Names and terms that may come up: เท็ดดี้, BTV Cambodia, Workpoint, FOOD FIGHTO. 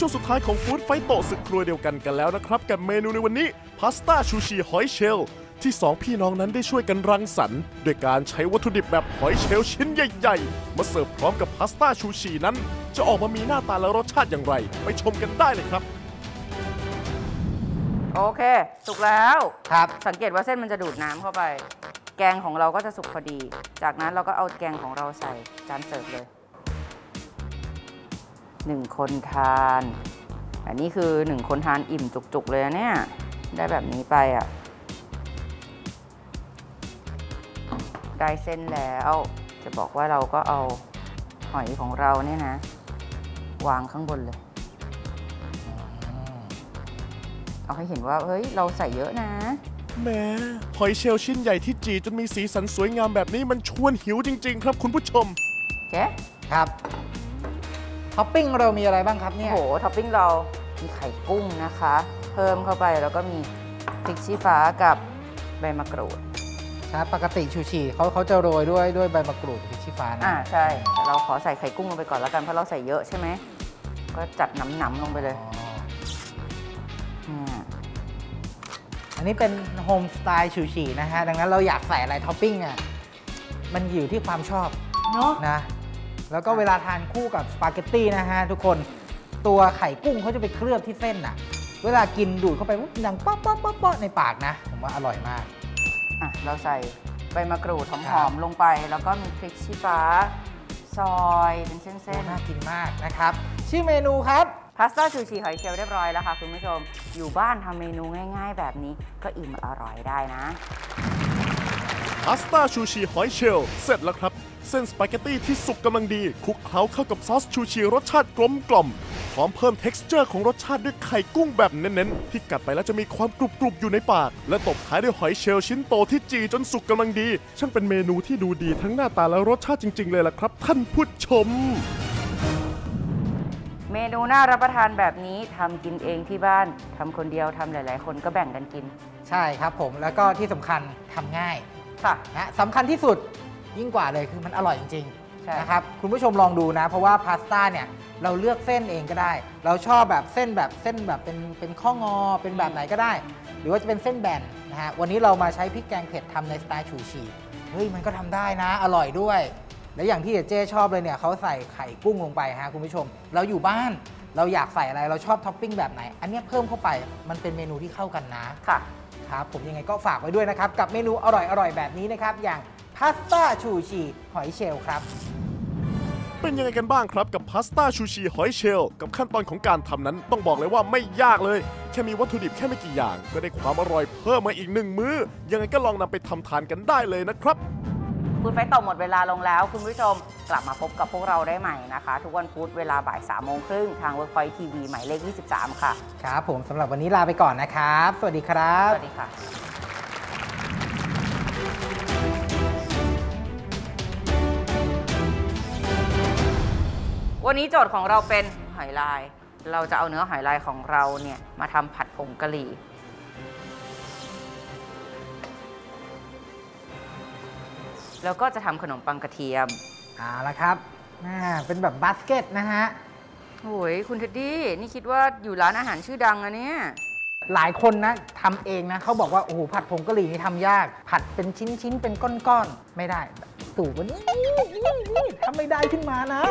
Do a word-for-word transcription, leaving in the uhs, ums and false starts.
ช่วงสุดท้ายของฟู้ดไฟโตศึกครัวเดียวกันกันแล้วนะครับกับเมนูในวันนี้พาสต้าชูชีหอยเชลล์ที่สองพี่น้องนั้นได้ช่วยกันรังสรรค์โดยการใช้วัตถุดิบแบบหอยเชลล์ชิ้นใหญ่ๆมาเสิร์ฟพร้อมกับพาสต้าชูชีนั้นจะออกมามีหน้าตาและรสชาติอย่างไรไปชมกันได้เลยครับโอเคสุกแล้วครับสังเกตว่าเส้นมันจะดูดน้ำเข้าไปแกงของเราก็จะสุกพอดีจากนั้นเราก็เอาแกงของเราใส่จานเสิร์ฟเลยหนึ่งคนทานอันนี้คือหนึ่งคนทานอิ่มจุกๆเลยนะเนี่ยได้แบบนี้ไปอ่ะได้เส้นแล้วจะบอกว่าเราก็เอาหอยของเราเนี่ยนะวางข้างบนเลยเอาให้เห็นว่าเฮ้ยเราใส่เยอะนะแม่หอยเชลล์ชิ้นใหญ่ที่จีจนมีสีสันสวยงามแบบนี้มันชวนหิวจริงๆครับคุณผู้ชมเจ๊ครับท็อปปิ้งเรามีอะไรบ้างครับเนี่ยโอ้โหท็อปปิ้งเรามีไข่กุ้งนะคะเพิ่มเข้าไปแล้วก็มีพริกชี้ฟ้ากับใบมะกรูดครับปกติชูชีเขาเขาจะโรยด้วยด้วยใบมะกรูดพริกชี้ฟ้านะอ่าใช่เราขอใส่ไข่กุ้งลงไปก่อนแล้วกันเพราะเราใส่เยอะใช่ไหมก็จัดหนำๆลงไปเลยอันนี้เป็นโฮมสไตล์ชูชีนะฮะดังนั้นเราอยากใส่อะไรท็อปปิ้งอ่ะมันอยู่ที่ความชอบเนาะนะแล้วก็เวลาทานคู่กับสปาเกตตี้นะฮะทุกคนตัวไข่กุ้งเขาจะไปเคลือบที่เส้นอ่ะเวลากินดูดเข้าไปมันดังป๊อปป๊อปป๊อปป๊อปในปากนะผมว่าอร่อยมากอ่ะเราใส่ใบมะกรูดหอมๆลงไปแล้วก็มีพริกชี้ฟ้าซอยเป็นเส้นๆน่ากินมากนะครับชื่อเมนูครับพาสต้าชูชีหอยเชลล์เรียบร้อยแล้วค่ะคุณผู้ชมอยู่บ้านทำเมนูง่ายๆแบบนี้ก็อิ่มอร่อยได้นะพาสต้าชูชีหอยเชลล์เสร็จแล้วครับเส้นสปาเกตตี้ที่สุกกำลังดีคลุกเคล้าเข้ากับซอสชูชีรสชาติกลมกล่อมพร้อมเพิ่ม texture ของรสชาติด้วยไข่กุ้งแบบเน้นๆที่กัดไปแล้วจะมีความกรุบๆอยู่ในปากและตบท้ายด้วยหอยเชลล์ชิ้นโตที่จีจนสุกกำลังดีช่างเป็นเมนูที่ดูดีทั้งหน้าตาและรสชาติจริงๆเลยล่ะครับท่านผู้ชมเมนูน่ารับประทานแบบนี้ทำกินเองที่บ้านทำคนเดียวทำหลายๆคนก็แบ่งกันกินใช่ครับผมแล้วก็ที่สำคัญทำง่ายค่ะนะสำคัญที่สุดยิ่งกว่าเลยคือมันอร่อยจริงๆนะครับคุณผู้ชมลองดูนะเพราะว่าพาสต้าเนี่ยเราเลือกเส้นเองก็ได้เราชอบแบบเส้นแบบเส้นแบบเป็นเป็นข้องอเป็นแบบไหนก็ได้หรือว่าจะเป็นเส้นแบนนะฮะวันนี้เรามาใช้พริกแกงเผ็ดทำในสไตล์ชูชีเฮ้ยมันก็ทำได้นะอร่อยด้วยและอย่างที่เจ๊ชอบเลยเนี่ยเขาใส่ไข่กุ้งลงไปฮะคุณผู้ชมเราอยู่บ้านเราอยากใส่อะไรเราชอบท็อปปิ้งแบบไหนอันนี้เพิ่มเข้าไปมันเป็นเมนูที่เข้ากันนะค่ะครับผมยังไงก็ฝากไว้ด้วยนะครับกับเมนูอร่อยๆแบบนี้นะครับอย่างพาสต้าชูชีหอยเชลล์ครับเป็นยังไงกันบ้างครับกับพาสต้าชูชีหอยเชลล์กับขั้นตอนของการทำนั้นต้องบอกเลยว่าไม่ยากเลยแค่มีวัตถุดิบแค่ไม่กี่อย่างก็ได้ความอร่อยเพิ่มมาอีกหนึ่งมื้อยังไงก็ลองนำไปทำทานกันได้เลยนะครับฟู้ดไฟท์ต่อหมดเวลาลงแล้วคุณผู้ชมกลับมาพบกับพวกเราได้ใหม่นะคะทุกวันพุธเวลาบ่ายสามโมงครึ่งทางเวิร์คพอยท์ทีวีหมายเลขยี่สิบสามค่ะครับผมสำหรับวันนี้ลาไปก่อนนะครับสวัสดีครับสวัสดีค่ะวันนี้โจทย์ของเราเป็นหอยลายเราจะเอาเนื้อหอยลายของเราเนี่ยมาทำผัดผงกะหรี่แล้วก็จะทำขนมปังกระเทียมเอาละครับเป็นแบบบาสเกตนะฮะโอ้ยคุณเท็ดดี้นี่คิดว่าอยู่ร้านอาหารชื่อดังอะเนี่ยหลายคนนะทำเองนะเขาบอกว่าโอ้โหผัดผงกะหรี่นี่ทำยากผัดเป็นชิ้นๆเป็นก้อนๆไม่ได้สูบวันนี้ทำไม่ได้ขึ้นมานะ